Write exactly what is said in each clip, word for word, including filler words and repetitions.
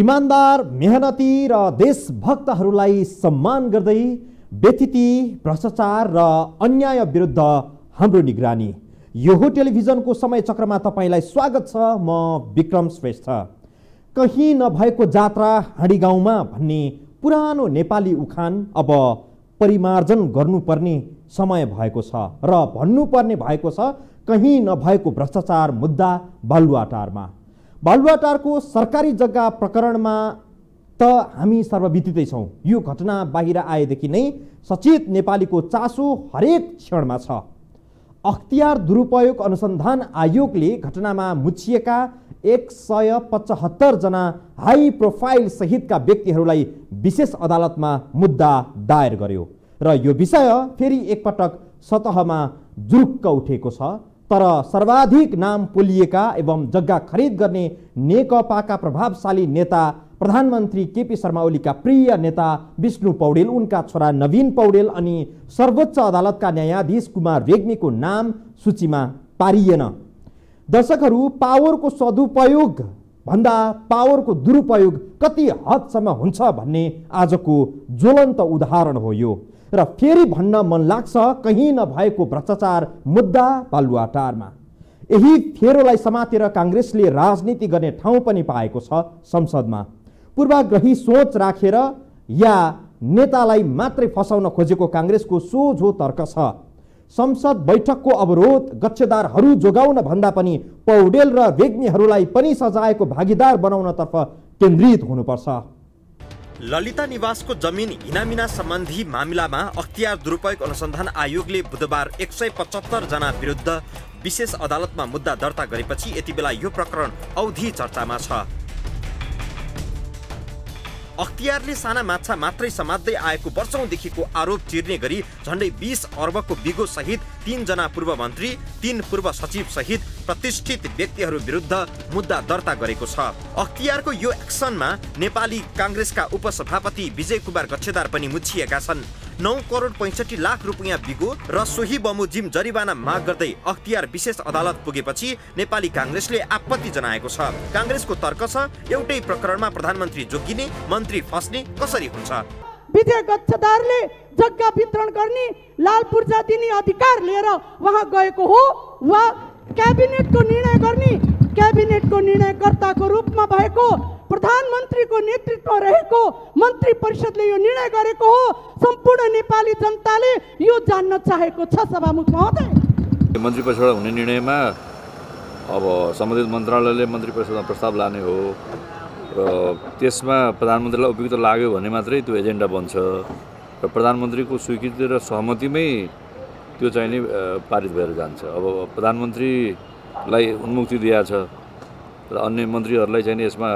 इमानदार मेहनती र देशभक्तहरूलाई सम्मान गर्दै व्यतिथि भ्रष्टाचार र अन्याय विरुद्ध हाम्रो निगरानी। यो हो टेलिभिजनको समय चक्रमा तपाईलाई स्वागत छ। म विक्रम श्रेष्ठ। कहीं नभएको जात्रा हाँडी गाउँमा भन्ने पुरानो नेपाली उखान अब परिमार्जन गर्नुपर्ने समय भएको छ र भन्नुपर्ने भएको छ, कहीं नभएको भ्रष्टाचार मुद्दा बालुवाटारमा बालुवाटारको सरकारी जग्गा प्रकरणमा त हामी सर्वविदितै छौं। यो घटना बाहिर आएदेखि नै सचेत नेपालीको चासो हरेक क्षणमा छ। अख्तियार दुरुपयोग अनुसन्धान आयोगले घटनामा मुछिएका एक सय पचहत्तर जना हाई प्रोफाइल सहितका व्यक्तिहरूलाई विशेष अदालतमा मुद्दा दायर गर्यो र यो विषय फेरि एकपटक सतहमा जुरुक्क उठेको छ। तर सर्वाधिक नाम पोलिएका एवं जग्गा खरिद गर्ने नेकपाका प्रभावशाली नेता प्रधानमन्त्री केपी शर्मा ओलीका प्रिय नेता विष्णु पौडेल, उनका छोरा नवीन पौडेल अनि सर्वोच्च अदालतका न्यायाधीश कुमार रेग्मीको नाम सूचीमा पारिएन। दर्शकहरू, पावरको सदुपयोग भन्दा पावरको दुरुपयोग कति हदसम्म हुन्छ भन्ने आजको ज्वलन्त उदाहरण हो यो। र फेरि भन्न मन लाग्छ, कहीँ नभएको भ्रष्टाचार मुद्दा बालुवाटारमा। यही फेरोलाई समातेर कांग्रेसले राजनीति गर्ने ठाउँ पनि पाएको छ। संसदमा पूर्वाग्रही सोच राखेर या नेतालाई मात्रै फसाउन खोजेको कांग्रेसको सोझो तर्क छ। संसद बैठकको अवरोध गच्छेदारहरू जोगाउन भन्दा पनि पौडेल र रेग्मीहरूलाई पनि सजायको भागीदार बनाउनतर्फ केन्द्रित हुनुपर्छ। ललिता निवासको जमिन हिनामिना सम्बन्धी मामिलामा अख्तियार दुरुपयोग अनुसन्धान आयोगले बुधबार एक सय पचहत्तर जना विरुद्ध विशेष अदालतमा मुद्दा दर्ता गरेपछि यति बेला यो प्रकरण औधी चर्चामा छ। अख्तियारले साना माछा मात्रै समात्दै आएको वर्षौंदेखिको आरोप चिर्ने गरी झण्डै बीस अर्बको बिगो सहित तीन जना पूर्व मन्त्री, तीन पूर्व सचिव सहित प्रतिष्ठित व्यक्तिहरू विरुद्ध मुद्दा दर्ता गरेको छ। अख्तियारको यो एक्सनमा नेपाली कांग्रेसका उपसभापति विजय कुमार गच्छेदार पनि मुछिएका छन्। नौ करोड पैंसठी लाख रुपियाँ बिगो र सोही बमोजिम जरिवाना माग गर्दै अख्तियार विशेष अदालत पुगेपछि नेपाली कांग्रेसले आपत्ति जनाएको छ। कांग्रेसको तर्क छ, एउटै प्रकरणमा प्रधानमन्त्री जोगिने, मन्त्री फस्ने कसरी हुन्छ? विजय गच्छदारले जग्गा वितरण गर्ने, लाल पूर्जा दिने अधिकार लिएर वहाँ गएको हो वा क्याबिनेटको निर्णय गर्ने, क्याबिनेटको निर्णयकर्ताको रूपमा भएको प्रधानमन्त्रीको नेतृत्व रहेको मन्त्री परिषदले यो निर्णय गरेको हो। सम्पूर्ण नेपाली जनताले यो जान्न चाहेको छ। सभामुख महोदय, मन्त्री परिषदबाट हुने निर्णयमा अब सम्बन्धित मन्त्रालयले मन्त्री परिषदमा प्रस्ताव लाने हो र त्यसमा प्रधानमन्त्रीलाई उपयुक्त लाग्यो भने मात्रै त्यो एजेन्डा बन्छ र प्रधानमन्त्रीको स्वीकृति र सहमतिमै त्यो चाहिँ नि पारित भएर जान्छ। अब प्रधानमन्त्रीलाई उन्मुक्ति दिएको छ र अन्य मन्त्रीहरूलाई चाहिँ यसमा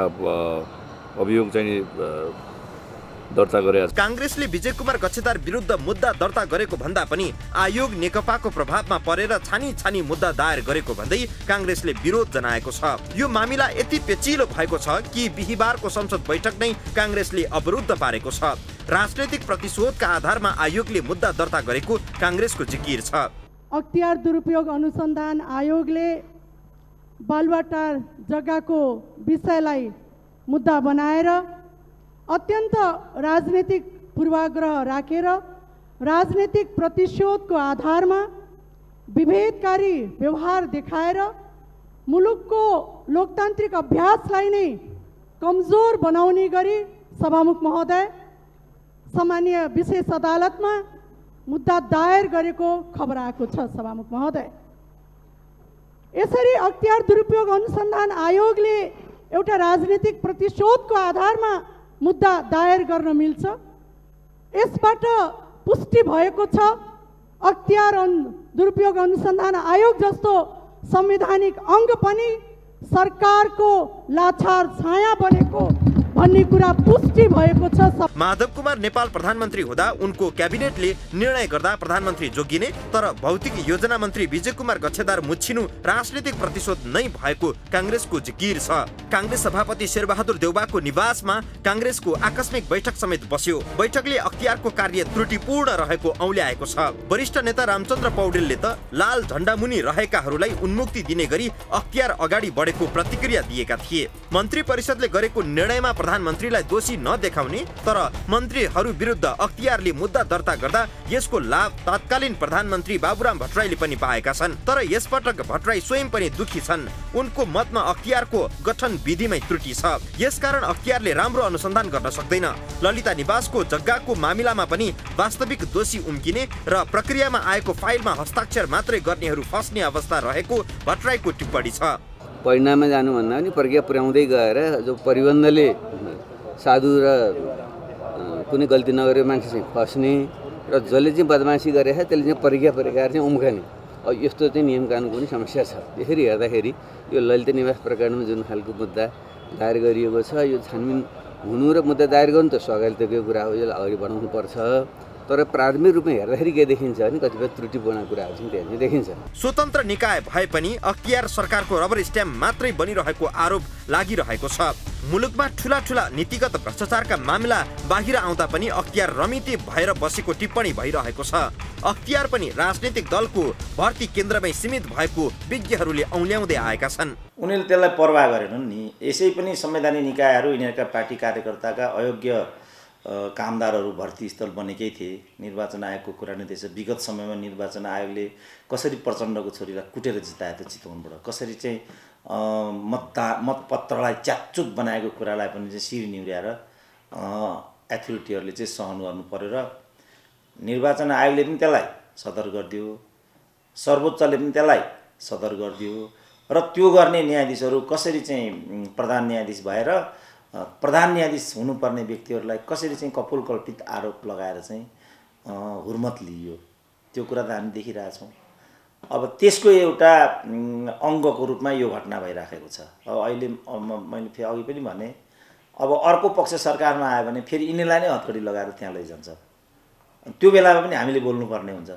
अभियोग चाहिँ दर्ता गरेको छ। कांग्रेसले विजय कुमार गच्छेदार विरुद्ध मुद्दा दर्ता गरेको भन्दा पनि आयोग नेकपाको प्रभावमा परेर छानी छानी मुद्दा दायर गरेको भन्दै कांग्रेसले विरोध जनाएको छ। यो मामिला यति पेचिलो भएको छ कि बिहिबारको संसद बैठक नै कांग्रेसले अवरुद्ध पारेको छ। राजनैतिक प्रतिशोधका आधारमा आयोगले मुद्दा दर्ता गरेको कांग्रेसको जिकिर छ। अख्तियार दुरुपयोग अनुसन्धान आयोगले बालुवाटार जग्गाको विषयलाई मुद्दा बनाएर अत्यन्त राजनीतिक पूर्वाग्रह राखेर राजनीतिक प्रतिशोधको आधारमा विभेदकारी व्यवहार देखाएर मुलुकको लोकतान्त्रिक अभ्यासलाई नै कमजोर बनाउने गरी सभामुख महोदय सामान्य विशेष अदालतमा मुद्दा दायर गरेको खबर आएको छ। सभामुख महोदय, यसरी अख्तियार दुरुपयोग अनुसन्धान आयोगले एउटा राजनीतिक प्रतिशोधको आधारमा मुद्दा दायर गर्न मिल्छ। यसबाट पुष्टि भएको छ अख्तियार दुरुपयोग अनुसन्धान आयोग जस्तो संवैधानिक अङ्ग पनि सरकारको लाचार छाया बनेको भन्ने कुरा पुष्टि भएको छ। माधव कुमार नेपाल प्रधानमन्त्री हुँदा उनको क्याबिनेटले निर्णय गर्दा प्रधानमन्त्री जोगिने, तर भौतिक योजना मन्त्री विजय कुमार गच्छेदार मुछिनु राजनीतिक प्रतिशोध नै भएको कांग्रेसको जिकिर छ। कांग्रेस सभापति शेरबहादुर देउबाको निवासमा कांग्रेसको आकस्मिक बैठक समेत बस्यो। बैठकले अख्तियारको कार्य त्रुटिपूर्ण रहेको औल्याएको छ। वरिष्ठ नेता रामचन्द्र पौडेलले त लाल झण्डा मुनि रहेकाहरूलाई उन्मुक्ति दिने गरी अख्तियार अगाडि बढेको प्रतिक्रिया दिएका थिए। मन्त्री परिषदले गरेको निर्णयमा प्रधानमन्त्रीलाई दोषी नदेखाउने तर मन्त्रीहरू विरुद्ध अख्तियारले मुद्दा दर्ता गर्दा यसको लाभ तत्कालीन प्रधानमन्त्री बाबुराम भट्टराईले पनि पाएका छन्। तर यसपटक भट्टराई स्वयं पनि दुखी छन्। उनको मतमा अख्तियारको गठन विधिमै त्रुटि छ, यसकारण अख्तियारले राम्रो अनुसन्धान गर्न सक्दैन। ललिता निवासको जग्गाको मामिलामा पनि वास्तविक दोषी उम्किने र प्रक्रियामा आएको फाइलमा हस्ताक्षर मात्रै गर्नेहरू फस्ने अवस्था रहेको भट्टराईको टिप्पणी छ। परिणाममा जानुभन्दा पनि प्रक्रिया पुर्याउँदै गएर जो परिबन्धले साधु र कुनै गल्ती नगरे मान्छे चाहिँ फस्ने र जसले चाहिँ बदमासी गरे छ त्यसले चाहिँ प्रक्रिया प्रकार चाहिँ उम्कने, अब यस्तो चाहिँ नियम कानुनको पनि समस्या छ। यसरी हेर्दाखेरि यो ललित निवास प्रकरणमा जुन खालको मुद्दा दायर गरिएको छ, यो छानबिन हुनु र मुद्दा दायर गर्नु त स्वागतकै कुरा हो, यसलाई अगाडि बढाउनु पर्छ। तर प्राथमिक रूपमा हेर्दाखेरि के देखिन्छ भने कतिपय त्रुटिपूर्ण कुराहरू चाहिँ त्यहाँ देखिन्छ। स्वतन्त्र निकाय भए पनि अख्तियार सरकारको रबर स्ट्याम्प मात्रै बनिरहेको आरोप लागिरहेको छ। मुलुकमा ठुला ठुला नीतिगत भ्रष्टाचारका मामिला बाहिर आउँदा पनि अख्तियार रमिते भएर बसेको टिप्पणी भइरहेको छ। अख्तियार पनि राजनीतिक दलको भर्ती केन्द्रमै सीमित भएको विज्ञहरूले औल्याउँदै आएका छन्। उनीहरूले त्यसलाई परवाह गरेनन् नि। यसै पनि संवैधानिक निकायहरू यिनीहरूका पार्टी कार्यकर्ताका अयोग्य कामदारहरू भर्ती स्थल बनेकै थिए। निर्वाचन आयोगको कुरा नै त्यसै विगत समयमा निर्वाचन आयोगले कसरी प्रचण्डको छोरीलाई कुटेर जिताए त चितवनबाट, कसरी चाहिँ मतदा मतपत्रलाई च्याचुत बनाएको कुरालाई पनि चाहिँ सिर निहुर्याएर एथलिटहरूले चाहिँ सहन गर्नु पर्यो र निर्वाचन आयोगले पनि त्यसलाई सदर गरिदियो, सर्वोच्चले पनि त्यसलाई सदर गरिदियो र त्यो गर्ने न्यायाधीशहरू कसरी चाहिँ प्रधान न्यायाधीश भएर प्रधान न्यायाधीश हुनुपर्ने व्यक्तिहरूलाई कसरी चाहिँ कपोल कल्पित आरोप लगाएर चाहिँ हुर्मत लिइयो, त्यो कुरा त हामी देखिरहेछौँ। अब त्यसको एउटा अङ्गको रूपमा यो घटना भइराखेको छ। अब अहिले मैले फेरि अघि पनि भने अब अर्को पक्ष सरकारमा आयो भने फेरि यिनीलाई नै हतकडी लगाएर त्यहाँ लैजान्छ। त्यो बेलामा पनि हामीले बोल्नुपर्ने हुन्छ,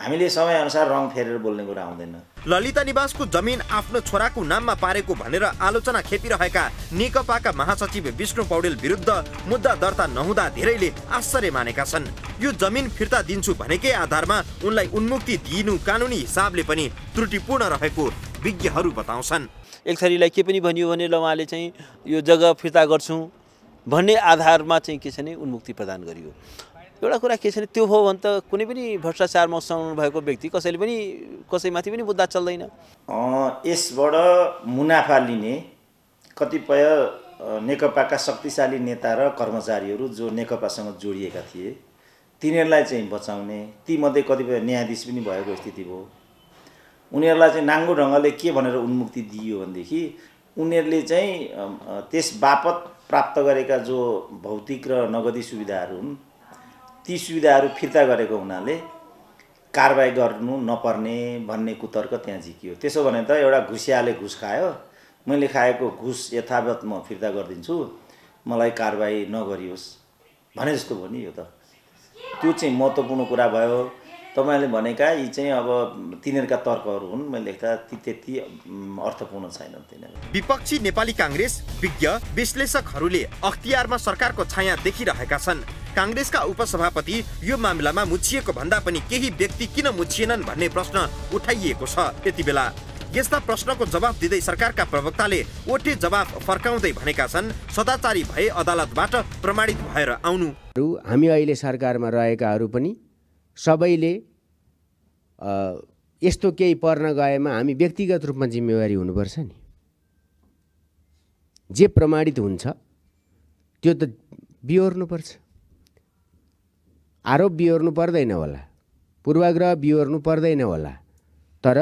हामीले समयअनुसार रङ फेरेर बोल्ने कुरा आउँदैन। ललिता निवासको जमिन आफ्नो छोराको नाममा पारेको भनेर आलोचना खेपिरहेका नेकपाका महासचिव विष्णु पौडेल विरुद्ध मुद्दा दर्ता नहुँदा धेरैले आश्चर्य मानेका छन्। यो जमिन फिर्ता दिन्छु भनेकै आधारमा उनलाई उन्मुक्ति दिनु कानुनी हिसाबले पनि त्रुटिपूर्ण रहेको विज्ञहरू बताउँछन्। एक थरीलाई के पनि भनियो भने उहाँले चाहिँ यो जग्गा फिर्ता गर्छौँ भन्ने आधारमा चाहिँ के छ नि उन्मुक्ति प्रदान गरियो। एउटा कुरा के छ भने त्यो भयो भने त कुनै पनि भ्रष्टाचारमा सम्झौता भएको व्यक्ति कसैले पनि कसैमाथि पनि मुद्दा चल्दैन। यसबाट मुनाफा लिने कतिपय नेकपाका शक्तिशाली नेता र कर्मचारीहरू जो नेकपासँग जोडिएका थिए तिनीहरूलाई चाहिँ बचाउने, तीमध्ये कतिपय न्यायाधीश पनि भएको स्थिति भयो। उनीहरूलाई चाहिँ नाङ्गो ढङ्गले के भनेर उन्मुक्ति दिइयो भनेदेखि उनीहरूले चाहिँ त्यस बापत प्राप्त गरेका जो भौतिक र नगदी सुविधाहरू हुन् ती सुविधाहरू फिर्ता गरेको हुनाले कारबाही गर्नु नपर्ने भन्ने कुतर्क त्यहाँ झिकियो। त्यसो भने त एउटा घुसियाले घुस खायो, मैले खाएको घुस यथावत म फिर्ता गरिदिन्छु, मलाई कारबाही नगरियोस् भने जस्तो भयो नि। यो त त्यो चाहिँ महत्त्वपूर्ण कुरा भयो। तपाईँले भनेका यी चाहिँ अब तिनीहरूका तर्कहरू हुन्, मैले लेख्दा ती त्यति अर्थपूर्ण छैनन्। तिनीहरू विपक्षी नेपाली काङ्ग्रेस विज्ञ विश्लेषकहरूले अख्तियारमा सरकारको छाया देखिरहेका छन्। काङ्ग्रेसका उपसभापति यो मामलामा मुछिएको भन्दा पनि केही व्यक्ति किन मुछिएनन् भन्ने प्रश्न उठाइएको छ। यति बेला यस्ता प्रश्नको जवाफ दिँदै सरकारका प्रवक्ताले ओटे जवाफ फर्काउँदै भनेका छन्, सदाचारी भए अदालतबाट प्रमाणित भएर आउनु। हामी अहिले सरकारमा रहेकाहरू पनि सबैले यस्तो केही पर्न गएमा हामी व्यक्तिगत रूपमा जिम्मेवारी हुनुपर्छ नि। जे प्रमाणित हुन्छ त्यो त बिहोर्नुपर्छ, आरोप बिहोर्नु पर्दैन होला, पूर्वाग्रह बिहोर्नु पर्दैन होला, तर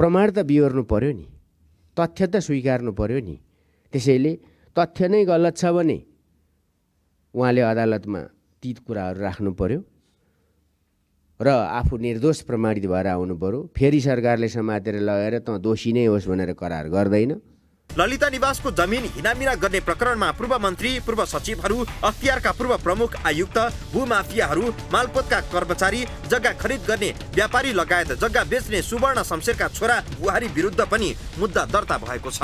प्रमाण त बिहोर्नु पर्यो नि, तथ्य त स्वीकार्नु पर्यो नि। त्यसैले तथ्य नै गलत छ भने उहाँले अदालतमा ती कुराहरू राख्नु पर्यो र आफू निर्दोष प्रमाणित भएर आउनु पर्यो। फेरि सरकारले समातेर लगेर त दोषी नै होस् भनेर करार गर्दैन। ललिता निवासको जमिन हिनामिना गर्ने प्रकरणमा पूर्व मन्त्री, पूर्व सचिवहरू, अख्तियारका पूर्व प्रमुख आयुक्त, भूमाफियाहरू, मालपोतका कर्मचारी, जग्गा खरिद गर्ने व्यापारी लगायत जग्गा बेच्ने सुवर्ण शमशेरका छोरा बुहारी विरुद्ध पनि मुद्दा दर्ता भएको छ।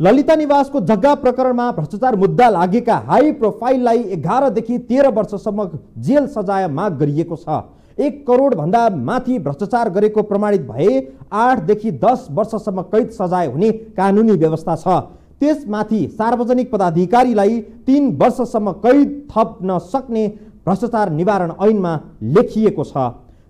ललिता निवासको जग्गा प्रकरणमा भ्रष्टाचार मुद्दा लागेका हाई प्रोफाइललाई एघारदेखि तेह्र वर्षसम्म जेल सजाय माग गरिएको छ। एक करोड भन्दा माथि भ्रष्टाचार गरेको प्रमाणित भए आठदेखि दस वर्षसम्म कैद सजाय हुने कानुनी व्यवस्था छ। त्यसमाथि सार्वजनिक पदाधिकारीलाई तीन वर्षसम्म कैद थप्न सक्ने भ्रष्टाचार निवारण ऐनमा लेखिएको छ।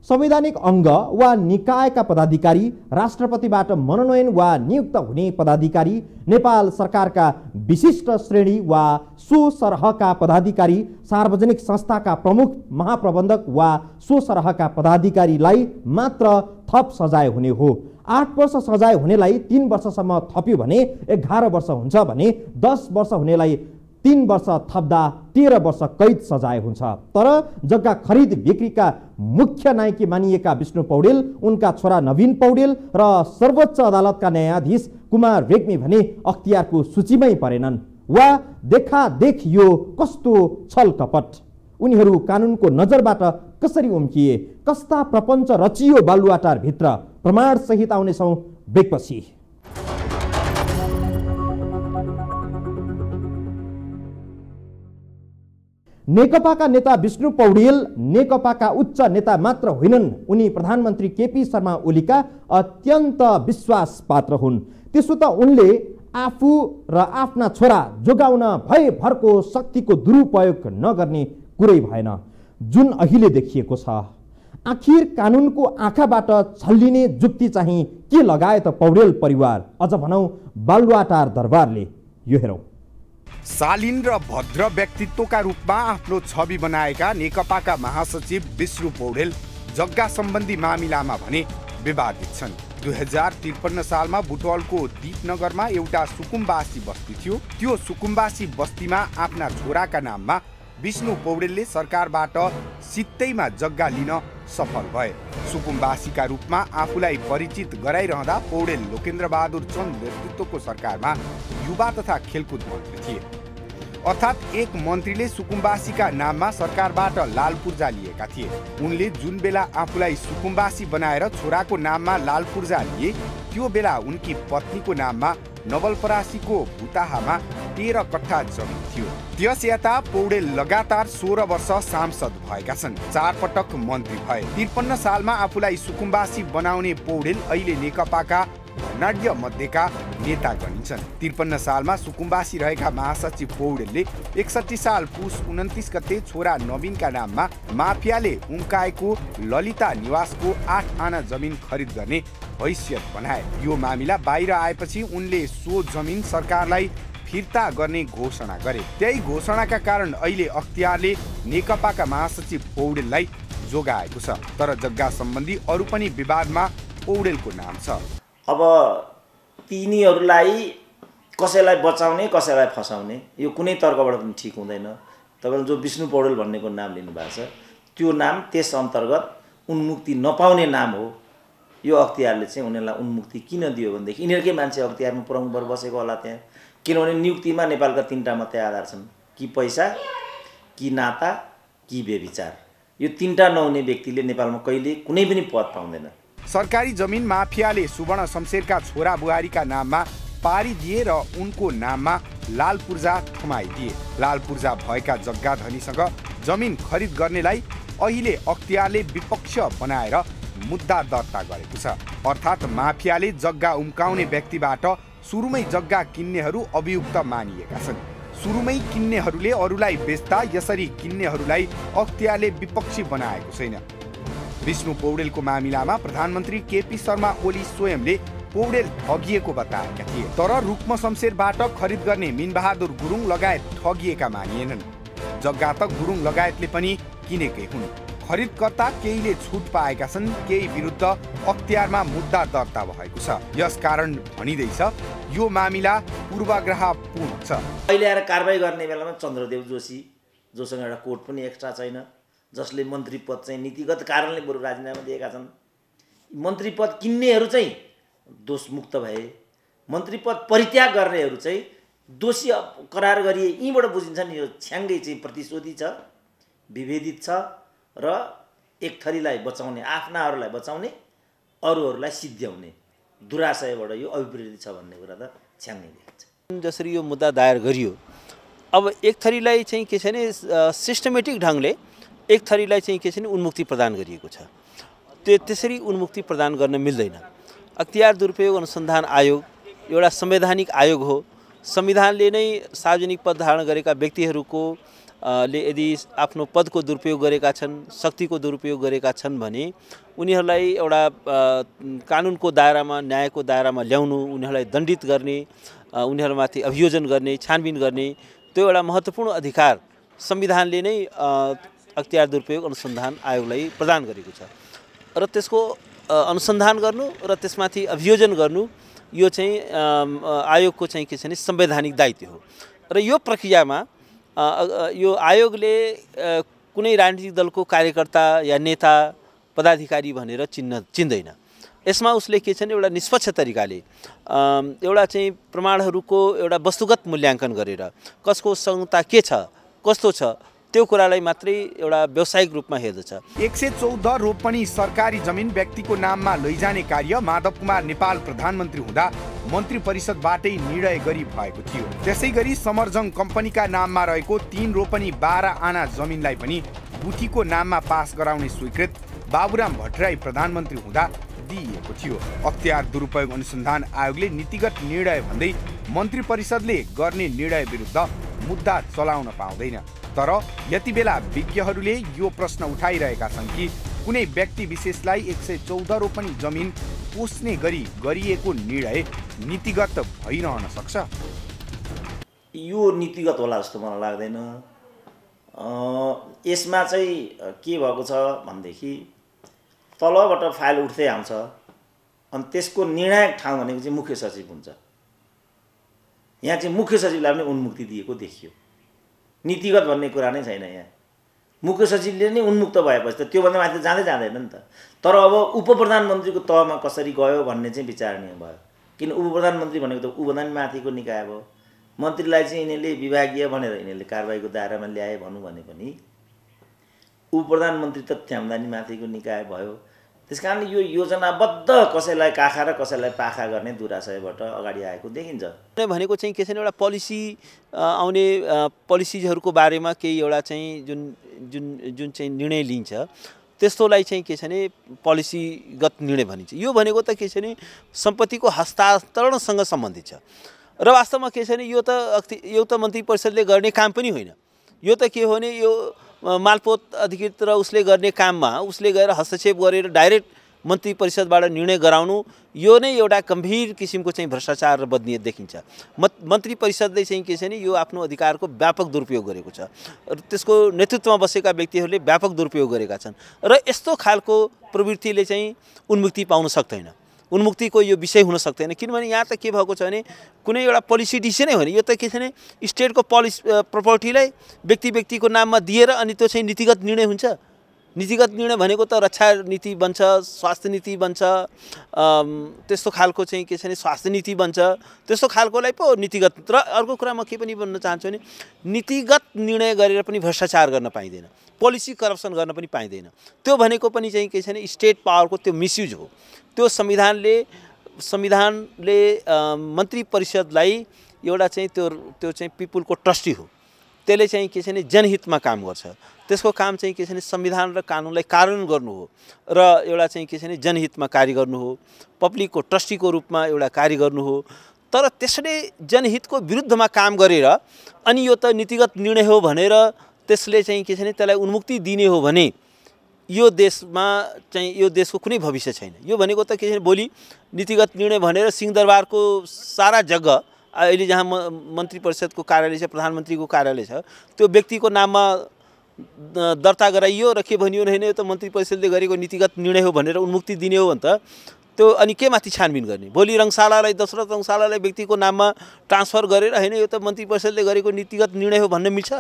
संवैधानिक अंग वा निकायका पदाधिकारी राष्ट्रपतिबाट मनोनयन वा नियुक्त हुने पदाधिकारी नेपाल सरकारका विशिष्ट श्रेणी वा सो सरहका पदाधिकारी सार्वजनिक संस्थाका प्रमुख महाप्रबन्धक वा सो सरहका पदाधिकारीलाई मात्र थप सजाय हुने हो। आठ वर्ष सजाय हुनेलाई तीन वर्षसम्म थप्यो भने एघार वर्ष हुन्छ भने दस वर्ष हुनेलाई तीन वर्ष थप्दा तेह्र वर्ष कैद सजाय हुन्छ। तर जग्गा खरिद बिक्रीका मुख्य नायकी मानिएका विष्णु पौडेल, उनका छोरा नवीन पौडेल र सर्वोच्च अदालतका न्यायाधीश कुमार रेग्मी भने अख्तियारको सूचीमै परेनन् वा देखादेख यो कस्तो छलकपट। उनीहरू कानुनको नजरबाट कसरी उम्किए, कस्ता प्रपञ्च रचियो बालुवाटार भित्र, प्रमाण सहित आउनेछौं ब्रेकपछि। नेकपाका नेता विष्णु पौडेल नेकपाका उच्च नेता मात्र होइनन्, उनी प्रधानमन्त्री केपी शर्मा ओलीका अत्यन्त विश्वास पात्र हुन्। त्यसो त उनले आफू र आफ्ना छोरा जोगाउन भए भरको शक्तिको दुरुपयोग नगर्ने कुरै भएन, जुन अहिले देखिएको छ। आखिर कानुनको आँखाबाट छल्लिने जुक्ति चाहिँ के लगाए त पौडेल परिवार, अझ भनौ बालुवाटार दरबारले। यो हेरौं। शालीन र भद्र व्यक्तित्वका रूपमा आफ्नो छवि बनाएका नेकपाका महासचिव विष्णु पौडेल जग्गा सम्बन्धी मामिलामा भने विवादित छन्। दुई हजार त्रिपन्न सालमा बुटवलको दीपनगरमा एउटा सुकुम्बासी बस्ती थियो। त्यो सुकुम्बासी बस्तीमा आफ्ना छोराका नाममा विष्णु पौडेलले सरकारबाट सित्तैमा जग्गा लिन सफल भए। सुकुम्बासीका रूपमा आफूलाई परिचित गराइरहँदा पौडेल लोकेन्द्रबहादुर चन्द नेतृत्वको सरकारमा युवा तथा खेलकुद मन्त्री थिए। अर्थात् एक मन्त्रीले सुकुम्बासीका नाममा सरकारबाट लालपूर्जा लिएका थिए। उनले जुन बेला आफूलाई सुकुम्बासी बनाएर छोराको नाममा लालपूर्जा लिए, त्यो बेला उनकी पत्नीको नाममा नवलपरासीको भुताहामा तेह्र कट्ठा जमिन थियो। त्यस यता पौडेल लगातार सोह्र वर्ष सांसद भएका छन्, चार पटक मन्त्री भए। त्रिपन्न सालमा आफूलाई सुकुम्बासी बनाउने पौडेल अहिले नेकपाका धनाढ्य मध्येका नेता गनिन्छन्। त्रिपन्न सालमा सुकुम्बासी रहेका महासचिव पौडेलले एकसट्ठी साल पुस उन्तिस गते छोरा नवीनका नाममा माफियाले उम्काएको ललिता निवासको आठ आना जमिन खरिद गर्ने हैसियत बनाए। यो मामिला बाहिर आएपछि उनले सो जमिन सरकारलाई फिर्ता गर्ने घोषणा गरे। त्यही घोषणाका कारण अहिले अख्तियारले नेकपाका महासचिव पौडेललाई जोगाएको छ। तर जग्गा सम्बन्धी अरू पनि विवादमा पौडेलको नाम छ। अब तिनीहरूलाई कसैलाई बचाउने कसैलाई फसाउने यो कुनै तर्कबाट पनि ठिक हुँदैन। तपाईँले जो विष्णु पौडेल भन्नेको नाम लिनुभएको छ, त्यो नाम त्यस अन्तर्गत उन्मुक्ति नपाउने नाम हो। यो अख्तियारले चाहिँ उनीहरूलाई उन्मुक्ति किन दियो भनेदेखि यिनीहरूकै मान्छे अख्तियारमा प्रमुख वर्ग बसेको होला त्यहाँ, किनभने नियुक्तिमा नेपालका तीनवटा मात्रै आधार छन्, कि पैसा, कि नाता, कि बेविचार। यो तीनवटा नहुने व्यक्तिले नेपालमा कहिले कुनै पनि पद पाउँदैन। सरकारी जमिन माफियाले सुवर्ण शमशेरका छोरा बुहारीका नाममा पारिदिए र उनको नाममा लालपूर्जा थमाइदिए। लालपूर्जा भएका जग्गा धनीसँग जमिन खरिद गर्नेलाई अहिले अख्तियारले विपक्ष बनाएर मुद्दा दर्ता गरेको छ। अर्थात् माफियाले जग्गा उम्काउने व्यक्तिबाट सुरुमै जग्गा किन्नेहरू अभियुक्त मानिएका छन्। सुरुमै किन्नेहरूले अरूलाई बेच्दा यसरी किन्नेहरूलाई अख्तियारले विपक्षी बनाएको छैन। विष्णु पौडेलको मामिलामा प्रधानमन्त्री केपी शर्मा ओली स्वयंले पौडेल ठगिएको बताएका थिए, तर रुक्म शमशेरबाट खरिद गर्ने मिनबहादुर गुरुङ लगायत ठगिएका मानिएनन्। जग्गा त गुरुङ लगायतले पनि किनेकै हुन्। खरिदकर्ता केहीले छुट पाएका छन्, केही विरुद्ध अख्तियारमा मुद्दा दर्ता भएको छ। यसकारण भनिदैछ यो मामिला पूर्वाग्रहपूर्ण छ। अहिले आएर कारबाही गर्ने बेलामा चन्द्रदेव जोशी, जोसँग एउटा कोर्ट पनि एक्स्ट्रा छैन, जसले मन्त्री पद चाहिँ नीतिगत कारणले बरु राजीनामा दिएका छन्, मन्त्री पद किन्नेहरू चाहिँ दोषमुक्त भए, मन्त्री पद परित्याग गर्नेहरू चाहिँ दोषी करार गरिए। यहीँबाट बुझिन्छन् यो छ्याङ्गै चाहिँ प्रतिशोधी छ, विभेदित छ र एक थरीलाई बचाउने, आफ्नाहरूलाई बचाउने, अरूहरूलाई सिद्ध्याउने दुराशयबाट यो अभिप्रेरित छ भन्ने कुरा त छ्याङ्गै देखिन्छ। जसरी यो मुद्दा दायर गरियो, अब एक थरीलाई चाहिँ के छ भने सिस्टमेटिक ढङ्गले एक थरीलाई चाहिँ के छ भने उन्मुक्ति प्रदान गरिएको छ। त्यो त्यसरी उन्मुक्ति प्रदान गर्न मिल्दैन। अख्तियार दुरुपयोग अनुसन्धान आयोग एउटा संवैधानिक आयोग हो, संविधानले नै सार्वजनिक पद धारण गरेका व्यक्तिहरूको ले यदि आफ्नो पदको दुरुपयोग गरेका छन्, शक्तिको दुरुपयोग गरेका छन् भने उनीहरूलाई एउटा कानुनको दायरामा, न्यायको दायरामा ल्याउनु, उनीहरूलाई दण्डित गर्ने, उनीहरूमाथि अभियोजन गर्ने, छानबिन गर्ने त्यो एउटा महत्त्वपूर्ण अधिकार संविधानले नै अख्तियार दुरुपयोग अनुसन्धान आयोगलाई प्रदान गरेको छ र त्यसको अनुसन्धान गर्नु र त्यसमाथि अभियोजन गर्नु यो चाहिँ आयोगको चाहिँ के छ नि संवैधानिक दायित्व हो र यो प्रक्रियामा यो आयोगले कुनै राजनीतिक दलको कार्यकर्ता या नेता पदाधिकारी भनेर चिन्न चिन्दैन। यसमा उसले के छ नि एउटा निष्पक्ष तरिकाले एउटा चाहिँ प्रमाणहरूको एउटा वस्तुगत मूल्याङ्कन गरेर कसको संगता के छ, कस्तो छ त्यो कुरालाई मात्रै एउटा व्यावसायिक रूपमा हेर्दछ। एक सौ चौदह रोपनी सरकारी जमिन व्यक्तिको नाममा लैजाने कार्य माधव कुमार नेपाल प्रधानमन्त्री हुँदा मन्त्री परिषदबाटै निर्णय गरी भएको थियो। त्यसैगरी समरजङ कम्पनीका नाममा रहेको तीन रोपनी बाह्र आना जमिनलाई पनि गुठीको नाममा पास गराउने स्वीकृत बाबुराम भट्टराई प्रधानमन्त्री हुँदा दिएको थियो। अख्तियार दुरुपयोग अनुसन्धान आयोगले नीतिगत निर्णय भन्दै मन्त्री परिषदले गर्ने निर्णय विरुद्ध मुद्दा चलाउन पाउँदैन। तर यति बेला विज्ञहरूले यो प्रश्न उठाइरहेका छन् कि कुनै व्यक्ति विशेषलाई एक सय चौध रोपनी जमिन पोस्ने गरी गरिएको निर्णय नीतिगत भइरहन सक्छ। यो नीतिगत होला जस्तो मलाई लाग्दैन। यसमा चाहिँ के भएको छ भनेदेखि तलबाट फाइल उठ्दै आउँछ अनि त्यसको निर्णायक ठाउँ भनेको चाहिँ मुख्य सचिव हुन्छ। यहाँ चाहिँ मुख्य सचिवलाई पनि उन्मुक्ति दिएको देखियो। नीतिगत भन्ने कुरा नै छैन। यहाँ मुख्य सचिवले नै उन्मुक्त भएपछि त त्योभन्दा माथि जाँदै जाँदैन नि त। तर अब उप प्रधानमन्त्रीको तहमा कसरी गयो भन्ने चाहिँ विचारणीय भयो, किन उप प्रधानमन्त्री भनेको त उप प्रधान माथिको निकाय भयो। मन्त्रीलाई चाहिँ यिनीहरूले विभागीय भनेर यिनीहरूले कारबाहीको दायरामा ल्याए भनौँ भने पनि उप प्रधानमन्त्री त थ्याम्दानी माथिको निकाय भयो। त्यस कारणले यो योजनाबद्ध कसैलाई काखा र कसैलाई पाखा गर्ने दुराशयबाट अगाडि आएको देखिन्छ। भनेको चाहिँ के छ नि एउटा पोलिसी आउने पोलिसीजहरूको बारेमा केही एउटा चाहिँ जुन जुन जुन चाहिँ निर्णय लिन्छ त्यस्तोलाई चाहिँ के छ नि पोलिसीगत निर्णय भनिन्छ। यो भनेको त के छ नि सम्पत्तिको हस्तान्तरणसँग सम्बन्धित छ र वास्तवमा के छ नि यो त यो त मन्त्री परिषदले गर्ने काम पनि होइन। यो त के हो नि यो मालपोत अधिकृत र उसले गर्ने काममा उसले गएर हस्तक्षेप गरेर डाइरेक्ट मन्त्री परिषदबाट निर्णय गराउनु यो नै एउटा गम्भीर किसिमको चाहिँ भ्रष्टाचार बन्दिए देखिन्छ। मत मन्त्री परिषदले चाहिँ के छ नि यो आफ्नो अधिकारको व्यापक दुरुपयोग गरेको छ र त्यसको नेतृत्वमा बसेका व्यक्तिहरूले व्यापक दुरुपयोग गरेका छन् र यस्तो खालको प्रवृत्तिले चाहिँ उन्मुक्ति पाउन सक्दैन। उन्मुक्तिको यो विषय हुन सक्दैन, किनभने यहाँ त के भएको छ भने कुनै एउटा पोलिसी डिसिजनै होइन। यो त के छ भने स्टेटको पोलिस प्रपर्टीलाई व्यक्ति व्यक्तिको नाममा दिएर अनि त्यो चाहिँ नीतिगत निर्णय हुन्छ। नीतिगत निर्णय भनेको त रक्षा नीति बन्छ, स्वास्थ्य नीति बन्छ, त्यस्तो खालको चाहिँ के छ भने स्वास्थ्य नीति बन्छ। त्यस्तो खालकोलाई पो नीतिगत। र अर्को कुरा म के पनि भन्न चाहन्छु भने नीतिगत निर्णय गरेर पनि भ्रष्टाचार गर्न पाइँदैन, पोलिसी करप्सन गर्न पनि पाइँदैन। त्यो भनेको पनि चाहिँ के छ भने स्टेट पावरको त्यो मिसयुज हो। त्यो संविधानले संविधानले मन्त्री परिषदलाई एउटा चाहिँ त्यो त्यो चाहिँ पिपुलको ट्रस्टी हो। त्यसले चाहिँ के छ भने जनहितमा काम गर्छ। त्यसको काम चाहिँ के छ भने संविधान र कानुनलाई कार्यान्वयन गर्नु हो र एउटा चाहिँ के छ भने जनहितमा कार्य गर्नु हो, पब्लिकको ट्रस्टीको रूपमा एउटा कार्य गर्नु हो। तर त्यसले जनहितको विरुद्धमा काम गरेर अनि यो त नीतिगत निर्णय हो भनेर त्यसले चाहिँ के छ भने त्यसलाई उन्मुक्ति दिने हो भने यो देशमा चाहिँ यो देशको कुनै भविष्य छैन। यो भनेको त के छ भने भोलि नीतिगत निर्णय भनेर सिंहदरबारको सारा जग्गा अहिले जहाँ मन्त्री परिषदको कार्यालय छ, प्रधानमन्त्रीको कार्यालय छ त्यो व्यक्तिको नाममा दर्ता गराइयो र के भनियो भने यो त मन्त्री परिषदले गरेको नीतिगत निर्णय हो भनेर उन्मुक्ति दिने हो भने त त्यो अनि के माथि छानबिन गर्ने। भोलि रङशालालाई दशरथ रङशालालाई व्यक्तिको नाममा ट्रान्सफर गरेर होइन यो त मन्त्री परिषदले गरेको नीतिगत निर्णय हो भन्न मिल्छ।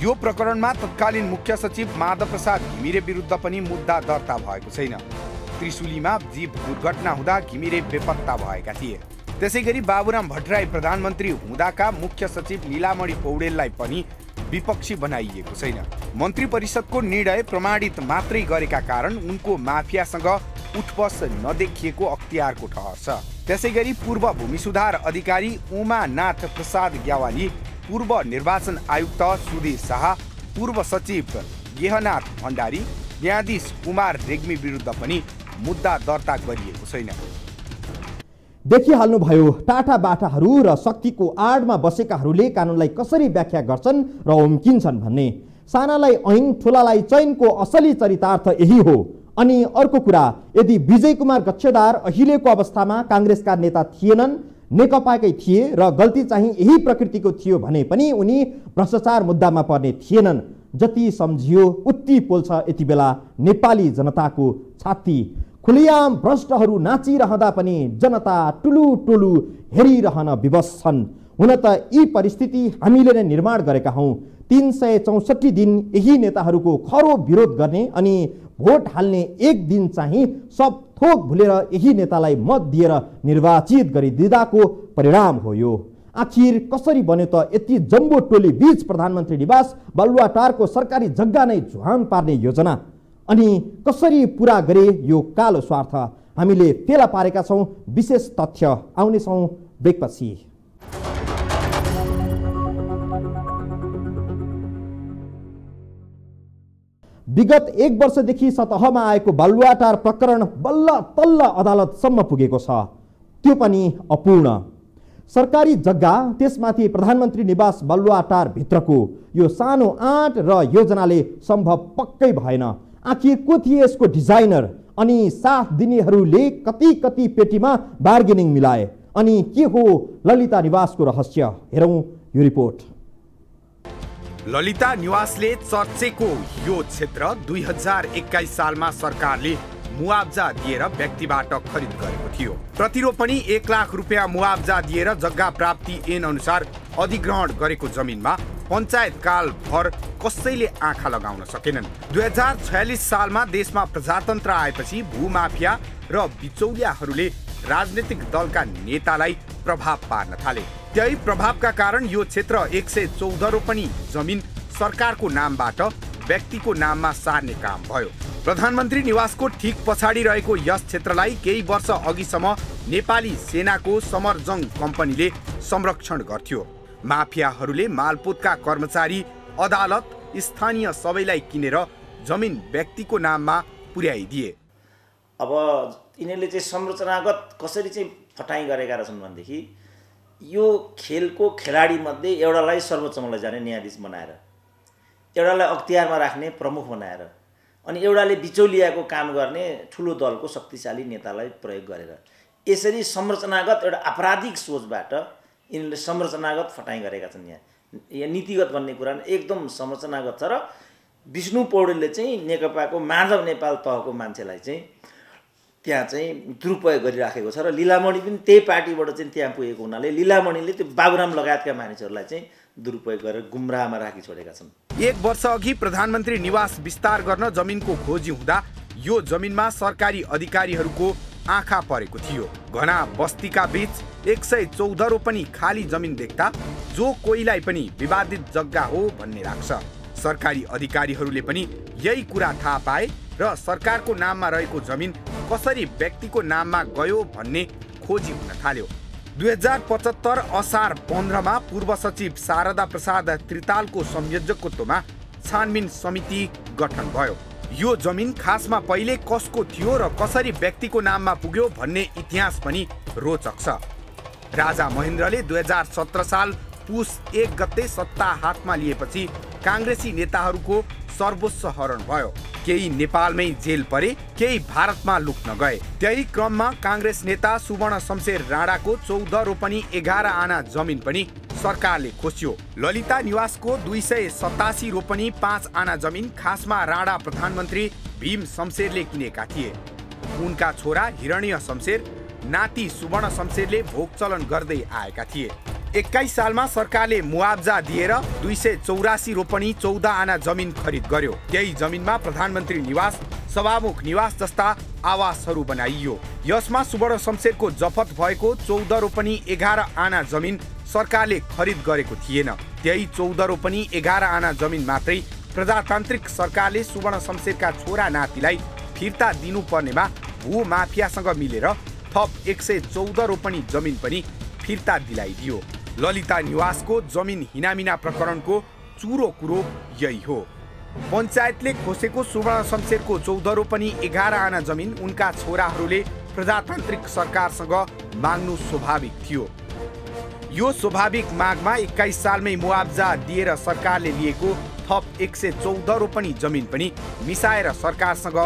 यो प्रकरणमा तत्कालीन मुख्य सचिव माधव प्रसाद घिमिरे विरुद्ध पनि मुद्दा दर्ता भएको छैन। त्रिशुलीमा जीव दुर्घटना हुँदा घिमिरे बेपत्ता भएका थिए। त्यसैगरी बाबुराम भट्टराई प्रधानमन्त्री हुँदाका मुख्य सचिव लीलामणि पौडेललाई पनि विपक्षी बनाइएको छैन। मन्त्री परिषदको निर्णय प्रमाणित मात्रै गरेका कारण उनको माफियासँग उठबस नदेखिएको अख्तियारको ठहर छ। त्यसैगरी पूर्व भूमि सुधार अधिकारी उमानाथ प्रसाद ग्यावाली, पूर्व निर्वाचन आयुक्त सुधीर शाह, पूर्व सचिव गेहनाथ भण्डारी, न्यायाधीश कुमार रेग्मी विरुद्ध पनि मुद्दा दर्ता गरिएको छैन। देखिहाल्नु भयो टाटा बाटाहरू र शक्तिको आडमा बसेकाहरूले कानूनलाई कसरी व्याख्या गर्छन् र उम्किन्छन् भन्ने। सानालाई ऐन ठुलालाई चैनको असली चरितार्थ यही हो। अनि अर्को कुरा, यदि विजय कुमार गच्छेदार अहिलेको अवस्थामा कांग्रेसका नेता थिएनन्, नेकपाकै थिए र गल्ती चाहिँ यही प्रकृतिको थियो भने पनि उनी भ्रष्टाचार मुद्दामा पर्ने थिएनन्। जति सम्झियो उति पोल्छ यतिबेला नेपाली जनताको छाती। खुलियाम भ्रष्टहरू नाचिरहँदा पनि जनता टुलु टुलु हेरिरहन विवश छन्। हुन त यी परिस्थिति हामीले नै निर्माण गरेका हौं। तीन सय चौसठी दिन यही नेताहरूको खरो विरोध गर्ने अनि भोट हाल्ने एक दिन चाहिँ सब थोक भुलेर यही नेतालाई मत दिएर निर्वाचित गरिदिदाको परिणाम हो यो। आखिर कसरी बन्यो त यति जम्बो टोली बीच प्रधानमन्त्री निवास बालुवाटारको सरकारी जग्गा नै झुहान पार्ने योजना, अनि कसरी पूरा गरे यो कालो स्वार्थ? हामीले फेला पारेका छौं विशेष तथ्य। आउने छौं ब्रेकपछि। विगत एक वर्षदेखि सतहमा आएको बालुवाटार प्रकरण बल्ल तल्ल अदालतसम्म पुगेको छ, त्यो पनि अपूर्ण। सरकारी जग्गा, त्यसमाथि प्रधानमन्त्री निवास बालुवाटार भित्रको यो सानो आँट र योजनाले सम्भव पक्कै भएन। आखिर को थिए यसको डिजाइनर, अनि साथ दिनेहरूले कति कति पेटीमा बार्गेनिङ मिलाए, अनि के हो ललिता निवासको रहस्य? हेरौँ यो रिपोर्ट। ललिता निवासले चर्चेको यो क्षेत्र दुई हजार एक्काइस सालमा सरकारले मुआवजा दिएर व्यक्तिबाट खरिद गरेको थियो। प्रतिरोपणी एक लाख रुपियाँ मुआवजा दिएर जग्गा प्राप्ति ऐन अनुसार अधिग्रहण गरेको जमिनमा पञ्चायत काल भर कसैले आँखा लगाउन सकेनन्। दुई हजार छयालिस सालमा देशमा प्रजातन्त्र आएपछि भूमाफिया र बिचौलियाहरूले राजनीतिक दलका नेतालाई प्रभाव पार्न थाले। त्यही प्रभावका कारण यो क्षेत्र एक सय चौध रोपनी जमिन सरकारको नामबाट व्यक्तिको नाममा सार्ने काम भयो। प्रधानमन्त्री निवासको ठिक पछाडि रहेको यस क्षेत्रलाई केही वर्ष अघिसम्म नेपाली सेनाको समरजङ कम्पनीले संरक्षण गर्थ्यो। माफियाहरूले मालपोतका कर्मचारी, अदालत, स्थानीय सबैलाई किनेर जमिन व्यक्तिको नाममा पुर्याइदिए। अब यिनीहरूले चाहिँ संरचनागत कसरी चाहिँ फटाइ गरेका रहेछन् भनेदेखि यो खेलको खेलाडीमध्ये एउटालाई सर्वोच्चमा जाने न्यायाधीश बनाएर, एउटालाई अख्तियारमा राख्ने प्रमुख बनाएर, अनि एउटाले बिचौलियाको काम गर्ने ठुलो दलको शक्तिशाली नेतालाई प्रयोग गरेर यसरी संरचनागत एउटा आपराधिक सोचबाट यिनीहरूले संरचनागत फटाइ गरेका छन्। यहाँ यहाँ नीतिगत भन्ने कुरा एकदम संरचनागत छ। र विष्णु पौडेलले चाहिँ नेकपाको माधव नेपाल तहको मान्छेलाई चाहिँ त्यहाँ चाहिँ दुरुपयोग गरिराखेको छ र लीलामणि पनि त्यही पार्टीबाट चाहिँ त्यहाँ पुगेको हुनाले लीलामणिले त्यो बाबुराम लगायतका मानिसहरूलाई चाहिँ दुरुपयोग गरेर गुमराहमा राखी छोडेका छन्। एक वर्ष अघि प्रधानमन्त्री निवास विस्तार गर्न जमिनको खोजी हुँदा यो जमिनमा सरकारी अधिकारीहरूको आँखा परेको थियो। घना बस्तीका बीच एक सय चौध रोपनी खाली जमिन देख्दा जो कोहीलाई पनि विवादित जग्गा हो भन्ने लाग्छ। सरकारी अधिकारीहरूले पनि यही कुरा थाहा पाए र सरकारको नाममा रहेको जमिन कसरी व्यक्तिको नाममा गयो भन्ने खोजी हुन थाल्यो। दुई हजार पचहत्तर असार पन्ध्रमा पूर्व सचिव शारदा प्रसाद त्रितालको संयोजकत्वमा छानबिन समिति गठन भयो। यो जमिन खासमा पहिले कसको थियो र कसरी व्यक्तिको नाममा पुग्यो भन्ने इतिहास पनि रोचक छ। राजा महेन्द्रले दुई हजार सत्र साल पुस एक गते सत्ता हातमा लिएपछि काङ्ग्रेसी नेताहरूको सर्वोच्च हरण भयो। केही नेपालमै जेल परे, केही भारतमा लुक्न गए। त्यही क्रममा काङ्ग्रेस नेता सुवर्ण शमशेर राणाको चौध रोपनी एघार आना जमिन पनि सरकारले खोस्यो। ललिता निवासको दुई सय सतासी रोपनी पाँच आना जमिन खासमा राणा प्रधानमन्त्री भीम शमशेरले किनेका थिए। उनका छोरा हिरण्य शमशेर, नाति सुवर्ण शमशेरले भोगचलन गर्दै आएका थिए। एक्काइस सालमा सरकारले मुआवजा दिएर दुई सय चौरासी रोपनी चौध आना जमिन खरिद गर्यो। त्यही जमिनमा प्रधानमन्त्री निवास, सभामुख निवास जस्ता आवासहरू बनाइयो। यसमा सुवर्ण शमशेरको जफत भएको चौध रोपनी एघार आना जमिन सरकारले खरिद गरेको थिएन। त्यही चौध रोपनी एघार आना जमिन मात्रै प्रजातान्त्रिक सरकारले सुवर्ण शमशेरका छोरा नातिलाई फिर्ता दिनुपर्नेमा भू माफियासँग मिलेर थप एक सय चौध रोपनी जमिन पनि फिर्ता दिलाइदियो। ललिता निवासको जमिन हिनामिना प्रकरणको चुरो कुरो यही हो। पञ्चायतले खोसेको सुवर्ण शमशेरको चौध रोपनी एघार आना जमिन उनका छोराहरूले प्रजातान्त्रिक सरकारसँग माग्नु स्वाभाविक थियो। यो स्वाभाविक मागमा एक्काइस सालमै मुआब्जा दिएर सरकारले लिएको थप एक सय चौध रोपनी जमिन पनि मिसाएर सरकारसँग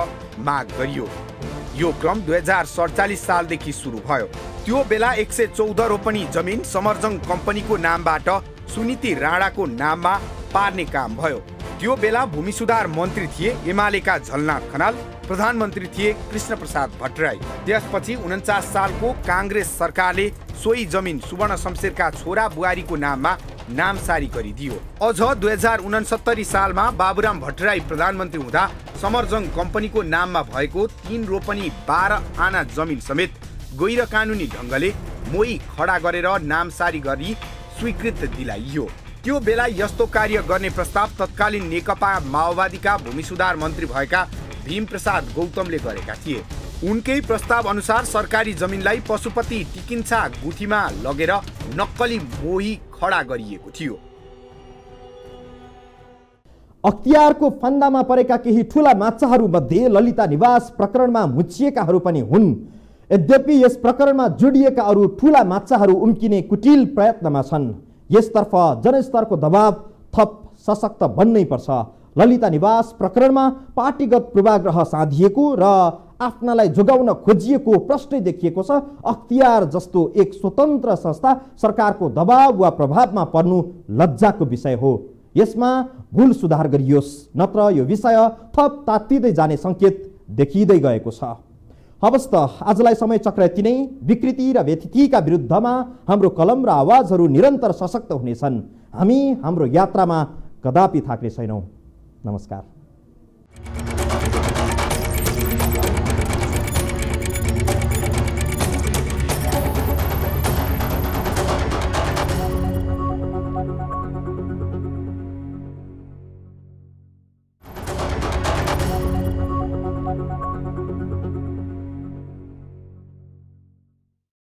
माग गरियो। यो क्रम दुई हजार सडचालीस सालदेखि सुरु भयो। त्यो बेला एक सय चौध रोपनी जमिन समरजङ कम्पनीको नामबाट सुनीति राणाको नाममा पार्ने काम भयो। त्यो बेला भूमि सुधार मन्त्री थिए एमालेका झलनाथ खनाल, प्रधानमन्त्री थिए कृष्ण प्रसाद भट्टराई। त्यसपछि उन्चास सालको काङ्ग्रेस सरकारले सोही जमिन सुवर्ण शमशेरका छोरा बुहारीको नाममा नामसारी गरिदियो। अझ दुई हजार उनसत्तरी सालमा बाबुराम भट्टराई प्रधानमन्त्री हुँदा समरजङ कम्पनीको नाममा भएको तीन रोपनी बाह्र आना जमिन समेत गैर कानुनी ढङ्गले मोही खडा गरेर नामसारी गरी स्वीकृत दिलाइयो। त्यो बेला यस्तो कार्य गर्ने प्रस्ताव तत्कालीन नेकपा माओवादीका भूमि सुधार मन्त्री भएका भीमप्रसाद गौतमले गरेका थिए। उनकै प्रस्ताव अनुसार सरकारी जमिनलाई पशुपति टिकिन्छा गुठीमा लगेर नक्कली मोही खडा गरिएको थियो। अख्तियारको फन्दामा परेका केही ठूला माछाहरू मध्ये ललिता निवास प्रकरणमा मुछिएकाहरू पनि हुन्। यद्यपि यस प्रकरणमा जोडिएका अरू ठूला माछाहरू उम्किने कुटिल प्रयत्नमा छन्। यसतर्फ जनस्तरको दबाव थप सशक्त बन्नै पर्छ। ललिता निवास प्रकरणमा पार्टीगत पूर्वाग्रह साधिएको र आफ्नालाई जोगाउन खोजिएको प्रश्न देखिएको छ। अख्तियार जस्तो एक स्वतन्त्र संस्था सरकारको दबाव वा प्रभावमा पर्नु लज्जाको विषय हो। यसमा भूल सुधार गरियोस्, नत्र यो विषय थप तातिदै जाने संकेत देखिँदै गएको छ। हवस् त, आजलाई समय चक्र यति नै। विकृति र व्यतिथिका विरुद्धमा हाम्रो कलम र आवाजहरू निरन्तर सशक्त हुनेछन्। हामी हाम्रो यात्रामा कदापि थाक्ने छैनौँ। नमस्कार।